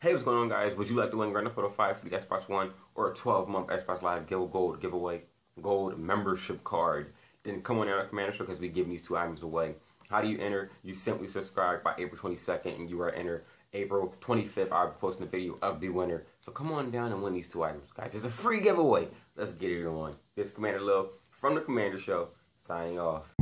Hey, what's going on, guys? Would you like to win Grand Theft Auto V for the Xbox One or a 12-month Xbox Live Gold giveaway, Gold membership card? Then come on out to Commander Show because we're giving these two items away. How do you enter? You simply subscribe by April 22nd and you are entered. April 25th, I'll be posting a video of the winner. So come on down and win these two items, guys. It's a free giveaway. Let's get it on. This is Commander Lil from the Commander Show, signing off.